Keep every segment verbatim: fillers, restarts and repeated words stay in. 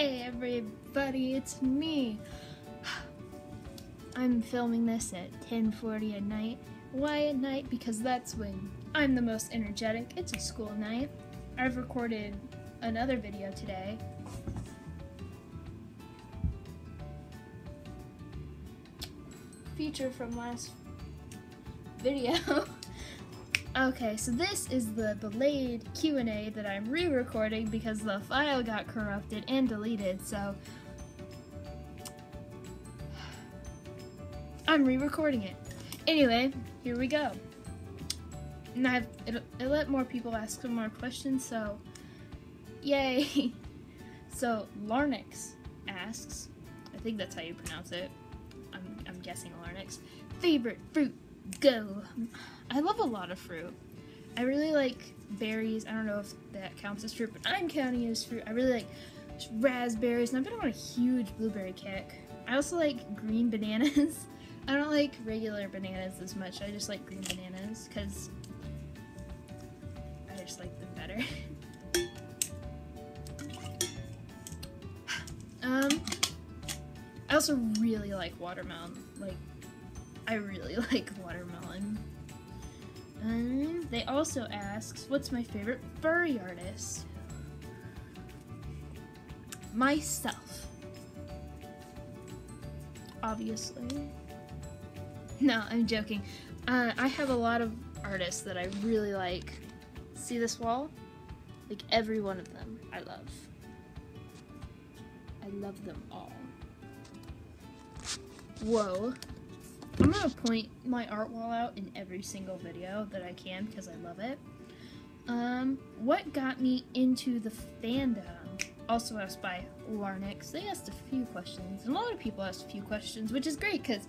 Hey everybody, it's me! I'm filming this at ten forty at night. Why at night? Because that's when I'm the most energetic. It's a school night. I've recorded another video today. Feature from last video. Okay, so this is the delayed Q and A that I'm re-recording because the file got corrupted and deleted, so I'm re-recording it. Anyway, here we go. And I've, it'll, it'll let more people ask some more questions, so yay. So Larnix asks, I think that's how you pronounce it. I'm, I'm guessing Larnix. Favorite fruit? Go. I love a lot of fruit. I really like berries. I don't know if that counts as fruit, but I'm counting it as fruit. I really like raspberries, and I've been on a huge blueberry kick. I also like green bananas. I don't like regular bananas as much. I just like green bananas because I just like them better. um, I also really like watermelon. Like, I really like watermelon. Um, they also asks, what's my favorite furry artist? Myself. Obviously. No, I'm joking. Uh, I have a lot of artists that I really like. See this wall? Like every one of them, I love. I love them all. Whoa. I'm gonna point my art wall out in every single video that I can because I love it. Um, what got me into the fandom? Also asked by Larnix. They asked a few questions, and a lot of people asked a few questions, which is great because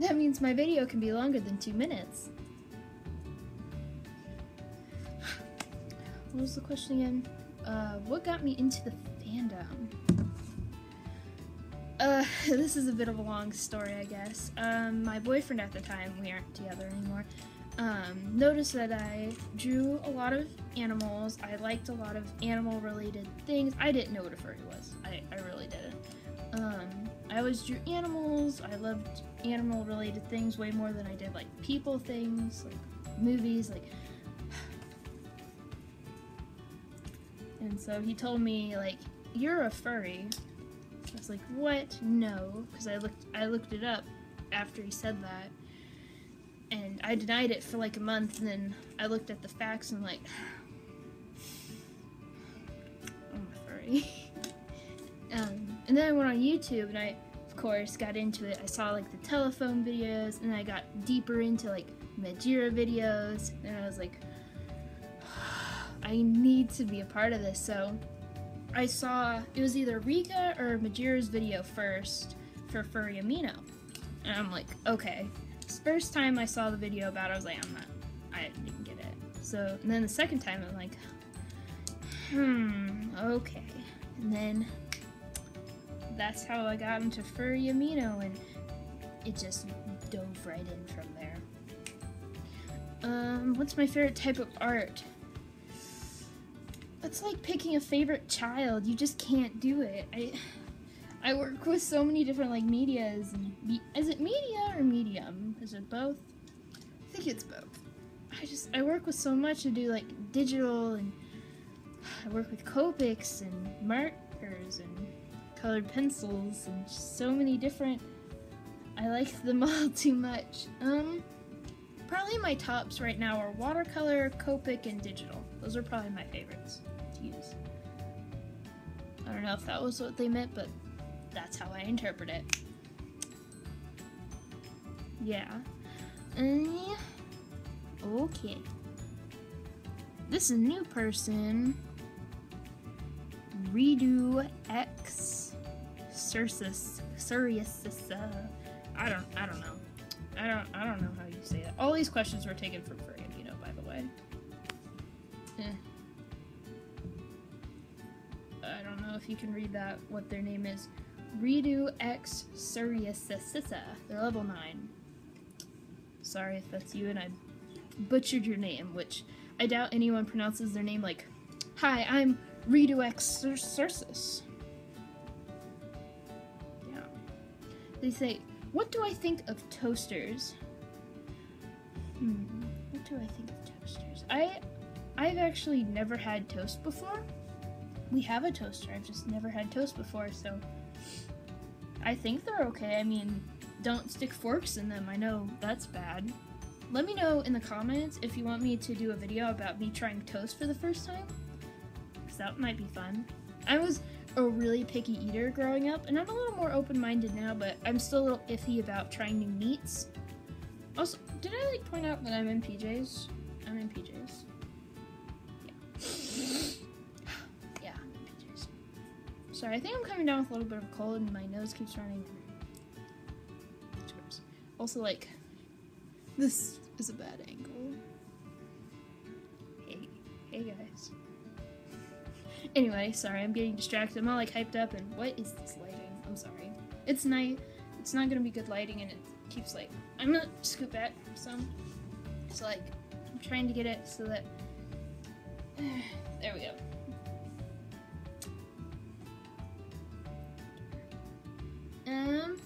that means my video can be longer than two minutes. What was the question again? Uh, what got me into the fandom? Uh, this is a bit of a long story, I guess. Um, my boyfriend at the time, we aren't together anymore, um, noticed that I drew a lot of animals. I liked a lot of animal-related things. I didn't know what a furry was. I, I really didn't. Um, I always drew animals. I loved animal-related things way more than I did, like, people things, like, movies, like... And so he told me, like, you're a furry. I was like, what? No, because I looked I looked it up after he said that, and I denied it for like a month, and then I looked at the facts and I'm like, I'm a furry. um, and then I went on YouTube, and I, of course, got into it. I saw like the telephone videos, and I got deeper into like Majira videos, and I was like, I need to be a part of this, so... I saw, it was either Rika or Majira's video first for Furry Amino. And I'm like, okay. First time I saw the video about it, I was like, I'm not, I didn't get it. So, and then the second time, I'm like, hmm, okay. And then, that's how I got into Furry Amino, and it just dove right in from there. Um, what's my favorite type of art? It's like picking a favorite child. You just can't do it. I I work with so many different like medias. And me, is it media or medium? Is it both? I think it's both. I just I work with so much. I do like digital, and I work with Copics and markers and colored pencils and just so many different. I like them all too much. Um, probably my tops right now are watercolor, Copic, and digital. Those are probably my favorites. Use. I don't know if that was what they meant, but that's how I interpret it. Yeah. Uh, okay. This is a new person. Ridu X Suresis. I don't. I don't know. I don't. I don't know how you say that. All these questions were taken from Furry Amino, by the way. I don't know if you can read that, what their name is. Ridu X Suresis. They're level nine. Sorry if that's you and I butchered your name, which I doubt anyone pronounces their name like, hi, I'm Ridu X Suresis. They say, what do I think of toasters? Hmm, what do I think of toasters? I, I've actually never had toast before. We have a toaster, I've just never had toast before, so I think they're okay. I mean, don't stick forks in them, I know that's bad. Let me know in the comments if you want me to do a video about me trying toast for the first time, because that might be fun. I was a really picky eater growing up, and I'm a little more open-minded now, but I'm still a little iffy about trying new meats. Also, did I like point out that I'm in P Js? I'm in P Js. Yeah. Yeah, I'm in P Js. Sorry, I think I'm coming down with a little bit of a cold, and my nose keeps running. It's gross. Also, like, this is a bad angle. Hey, hey guys. Anyway, sorry, I'm getting distracted. I'm all like hyped up, and what is this lighting? I'm sorry. It's night. It's not gonna be good lighting, and it keeps like. I'm gonna scoot back some. So like, I'm trying to get it so that. There we go. Um,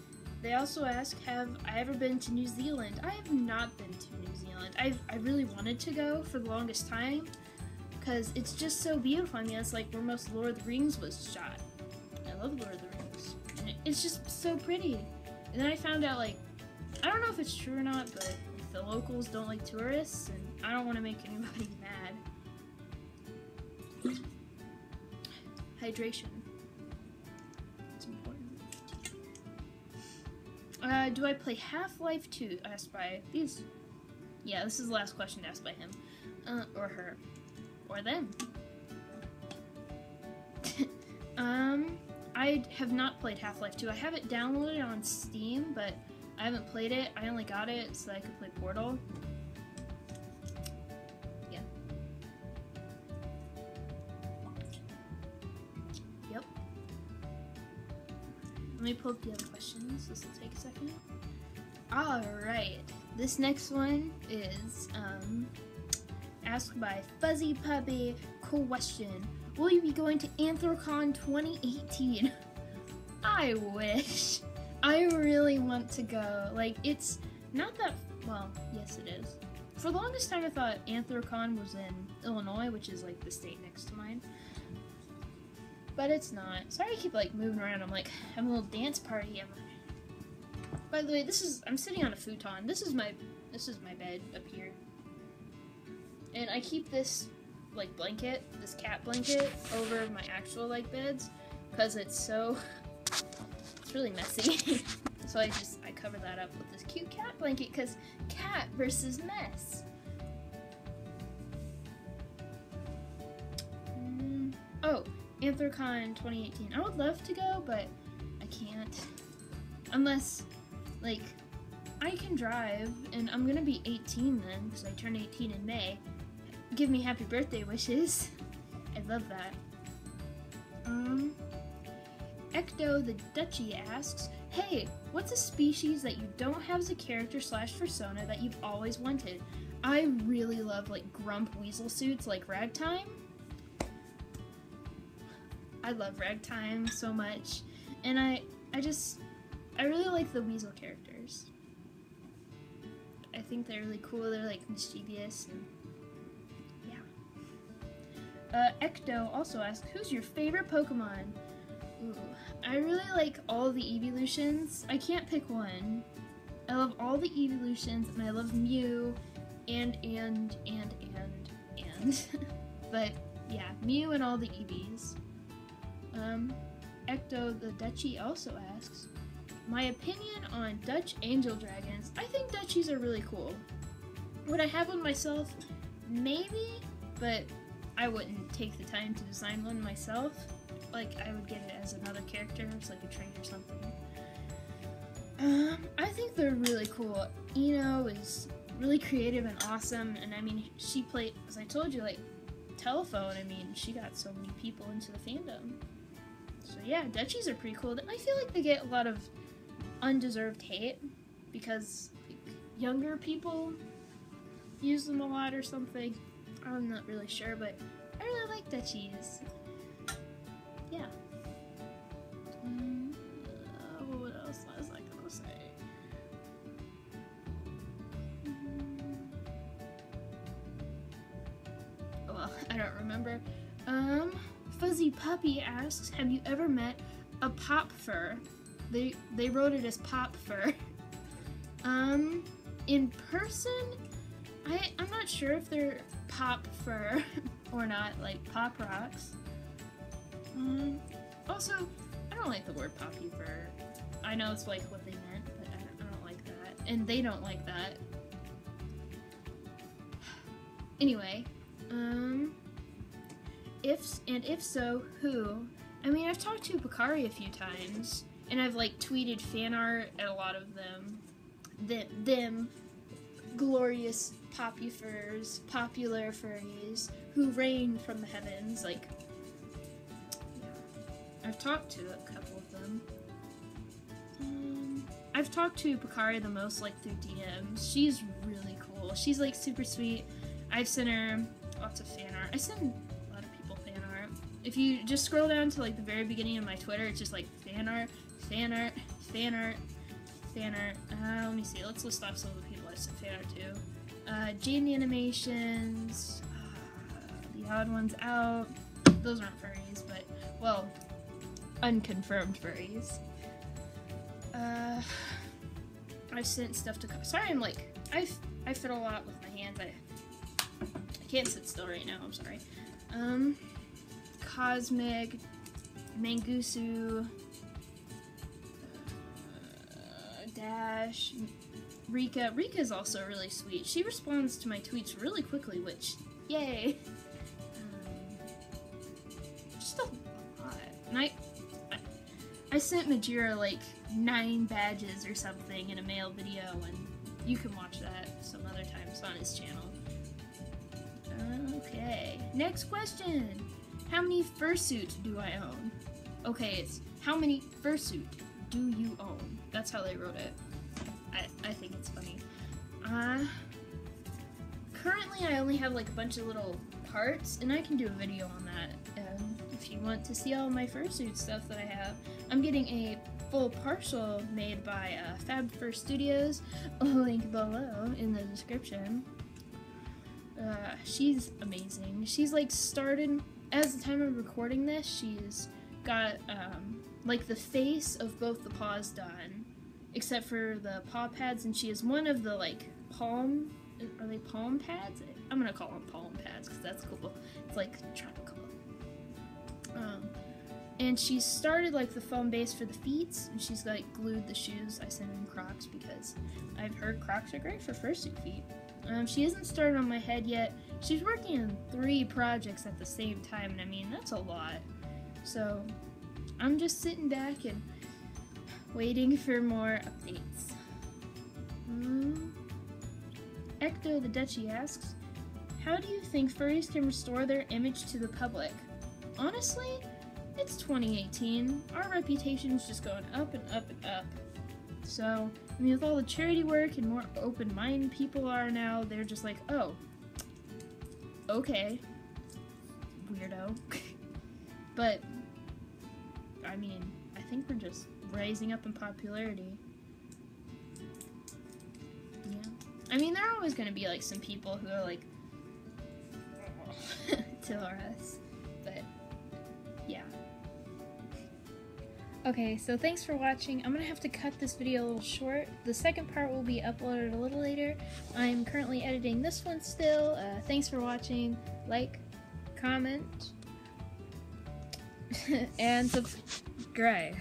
they also ask, have I ever been to New Zealand? I have not been to New Zealand. I've I really wanted to go for the longest time. Because it's just so beautiful. I mean, it's like where most Lord of the Rings was shot. I love Lord of the Rings. And it's just so pretty. And then I found out, like, I don't know if it's true or not, but the locals don't like tourists, and I don't want to make anybody mad. Hydration. It's important. Uh, do I play Half-Life two? Asked by these. Yeah, this is the last question asked by him. Uh, or her. Or them. um, I have not played Half-Life two. I have it downloaded on Steam, but I haven't played it. I only got it so I could play Portal. Yeah. Yep. Let me pull up the other questions. This will take a second. Alright. This next one is, um... asked by Fuzzy Puppy. Question: will you be going to Anthrocon twenty eighteen? I wish. I really want to go. Like, it's not that, well, yes it is. For the longest time I thought Anthrocon was in Illinois, which is like the state next to mine. But it's not. Sorry I keep like moving around. I'm like, I'm a little dance party. I'm like... By the way, this is, I'm sitting on a futon. This is my, this is my bed up here. And I keep this, like, blanket, this cat blanket, over my actual, like, beds, because it's so, it's really messy. So I just, I cover that up with this cute cat blanket, because cat versus mess. Mm. Oh, Anthrocon twenty eighteen. I would love to go, but I can't. Unless, like, I can drive, and I'm gonna be eighteen then, because I turn eighteen in May. Give me happy birthday wishes. I love that. Um, Ecto the Dutchie asks, hey, what's a species that you don't have as a character slash persona that you've always wanted? I really love, like, grump weasel suits like Ragtime. I love Ragtime so much. And I, I just, I really like the weasel characters. I think they're really cool. They're, like, mischievous and... Uh, Ecto also asks, who's your favorite Pokemon? Ooh, I really like all the Eeveelutions. I can't pick one. I love all the Eeveelutions, and I love Mew, and, and, and, and, and. But, yeah, Mew and all the Eevees. Um, Ecto the Dutchie also asks, my opinion on Dutch angel dragons. I think Dutchies are really cool. Would I have one myself? Maybe, but... I wouldn't take the time to design one myself. Like, I would get it as another character, it's like a trait or something. Um, I think they're really cool. Eno is really creative and awesome, and I mean, she played, as I told you, like, Telephone. I mean, she got so many people into the fandom. So yeah, Dutchies are pretty cool. I feel like they get a lot of undeserved hate, because like, younger people use them a lot or something. I'm not really sure, but I really like Dutchies. Yeah. Um, uh, what else was I gonna Ugh, I don't remember. Um, Fuzzy Puppy asks, have you ever met a pop fur? They, they wrote it as pop fur. Um, in person, I, I'm not sure if they're pop fur or not, like pop rocks. Um, also, I don't like the word poppy fur. I know it's like what they meant, but I don't, I don't like that. And they don't like that. Anyway, um, if, and if so, who? I mean, I've talked to Picari a few times, and I've like tweeted fan art at a lot of them. Them, them glorious poppy furs, popular furries, who reign from the heavens, like, yeah. I've talked to a couple of them. Um, I've talked to Picari the most, like, through D Ms. She's really cool. She's, like, super sweet. I've sent her lots of fan art. I send a lot of people fan art. If you just scroll down to, like, the very beginning of my Twitter, it's just, like, fan art, fan art, fan art. Fan art. Uh, let me see. Let's list off some of the people I sent fan art to. Uh, Gene Animations, uh, The Odd Ones Out. Those aren't furries, but, well, unconfirmed furries. Uh, I've sent stuff to. Sorry, I'm like. I, I fiddle a lot with my hands. I, I can't sit still right now. I'm sorry. Um, Cosmic, Mangusu. Dash, Rika. Rika's also really sweet. She responds to my tweets really quickly, which, yay! Um, just a lot. And I, I, I sent Majira like nine badges or something in a mail video, and you can watch that some other time. It's on his channel. Okay, next question. How many fursuit do I own? Okay, it's how many fursuit do you own? That's how they wrote it. I, I think it's funny. Uh, currently I only have like a bunch of little parts, and I can do a video on that um, if you want to see all my fursuit stuff that I have. I'm getting a full partial made by uh, Fab Fur Studios, link below in the description. Uh, she's amazing. She's like started, as the time of recording this, she's got um, like the face of both the paws done, except for the paw pads, and she has one of the like palm, are they palm pads? I'm gonna call them palm pads because that's cool. It's like tropical. Um, and she started like the foam base for the feet, and she's like glued the shoes. I sent in Crocs because I've heard Crocs are great for fursuit feet. Um, she hasn't started on my head yet. She's working on three projects at the same time, and I mean, that's a lot. So I'm just sitting back and waiting for more updates. Mm. Ecto the Dutchie asks, how do you think furries can restore their image to the public? Honestly, it's twenty eighteen. Our reputation's just going up and up and up. So, I mean, with all the charity work and more open-minded people are now, they're just like, oh, okay, weirdo. But, I mean, I think we're just rising up in popularity. Yeah. I mean, there are always going to be, like, some people who are, like, to us. But, yeah. Okay, so thanks for watching. I'm going to have to cut this video a little short. The second part will be uploaded a little later. I'm currently editing this one still. Uh, thanks for watching. Like, comment. And subscribe.